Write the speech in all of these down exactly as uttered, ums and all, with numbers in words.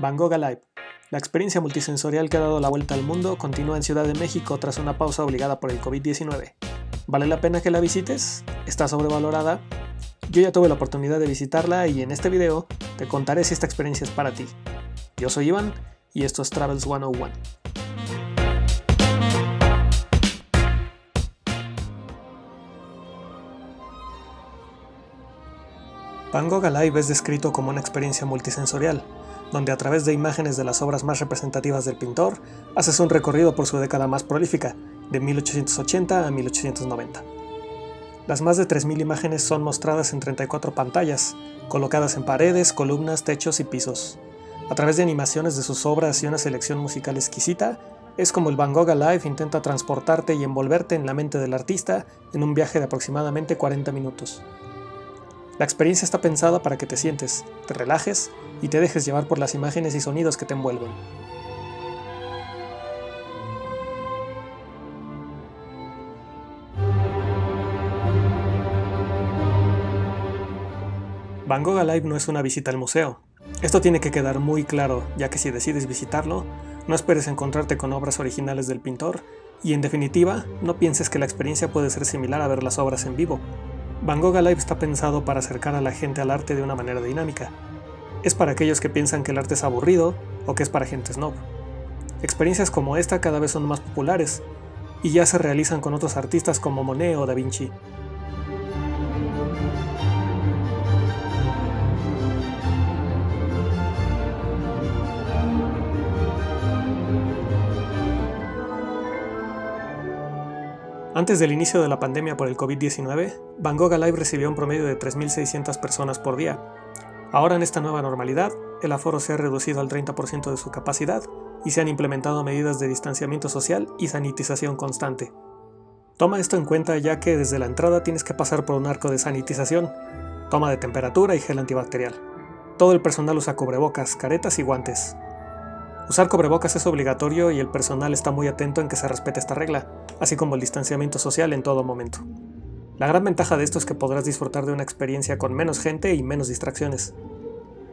Van Gogh Alive. La experiencia multisensorial que ha dado la vuelta al mundo continúa en Ciudad de México tras una pausa obligada por el COVID diecinueve. ¿Vale la pena que la visites? ¿Está sobrevalorada? Yo ya tuve la oportunidad de visitarla y en este video te contaré si esta experiencia es para ti. Yo soy Iván y esto es Travels ciento uno. Van Gogh Alive es descrito como una experiencia multisensorial, donde a través de imágenes de las obras más representativas del pintor, haces un recorrido por su década más prolífica, de mil ochocientos ochenta a mil ochocientos noventa. Las más de tres mil imágenes son mostradas en treinta y cuatro pantallas, colocadas en paredes, columnas, techos y pisos. A través de animaciones de sus obras y una selección musical exquisita, es como el Van Gogh Alive intenta transportarte y envolverte en la mente del artista en un viaje de aproximadamente cuarenta minutos. La experiencia está pensada para que te sientes, te relajes y te dejes llevar por las imágenes y sonidos que te envuelven. Van Gogh Alive no es una visita al museo. Esto tiene que quedar muy claro, ya que si decides visitarlo, no esperes encontrarte con obras originales del pintor y, en definitiva, no pienses que la experiencia puede ser similar a ver las obras en vivo. Van Gogh Alive está pensado para acercar a la gente al arte de una manera dinámica. Es para aquellos que piensan que el arte es aburrido o que es para gente snob. Experiencias como esta cada vez son más populares y ya se realizan con otros artistas como Monet o Da Vinci. Antes del inicio de la pandemia por el COVID diecinueve, Van Gogh Alive recibió un promedio de tres mil seiscientas personas por día. Ahora en esta nueva normalidad, el aforo se ha reducido al treinta por ciento de su capacidad y se han implementado medidas de distanciamiento social y sanitización constante. Toma esto en cuenta ya que desde la entrada tienes que pasar por un arco de sanitización, toma de temperatura y gel antibacterial. Todo el personal usa cubrebocas, caretas y guantes. Usar cubrebocas es obligatorio y el personal está muy atento en que se respete esta regla, así como el distanciamiento social en todo momento. La gran ventaja de esto es que podrás disfrutar de una experiencia con menos gente y menos distracciones.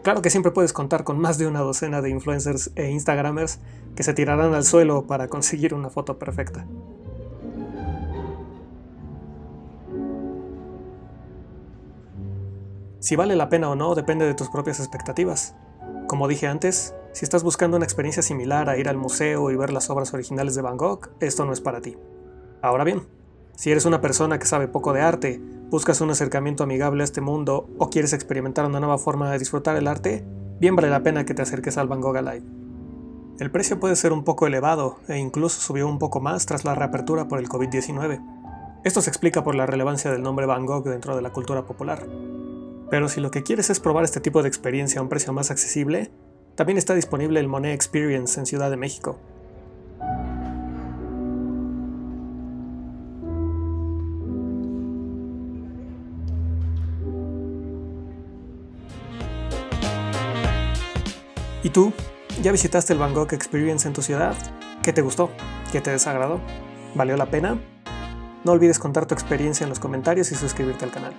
Claro que siempre puedes contar con más de una docena de influencers e instagramers que se tirarán al suelo para conseguir una foto perfecta. Si vale la pena o no depende de tus propias expectativas. Como dije antes, si estás buscando una experiencia similar a ir al museo y ver las obras originales de Van Gogh, esto no es para ti. Ahora bien, si eres una persona que sabe poco de arte, buscas un acercamiento amigable a este mundo o quieres experimentar una nueva forma de disfrutar el arte, bien vale la pena que te acerques al Van Gogh Alive. El precio puede ser un poco elevado e incluso subió un poco más tras la reapertura por el COVID diecinueve. Esto se explica por la relevancia del nombre Van Gogh dentro de la cultura popular. Pero si lo que quieres es probar este tipo de experiencia a un precio más accesible, también está disponible el Monet Experience en Ciudad de México. ¿Y tú? ¿Ya visitaste el Van Gogh Experience en tu ciudad? ¿Qué te gustó? ¿Qué te desagradó? ¿Valió la pena? No olvides contar tu experiencia en los comentarios y suscribirte al canal.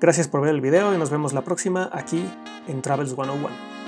Gracias por ver el video y nos vemos la próxima aquí en Travels ciento uno.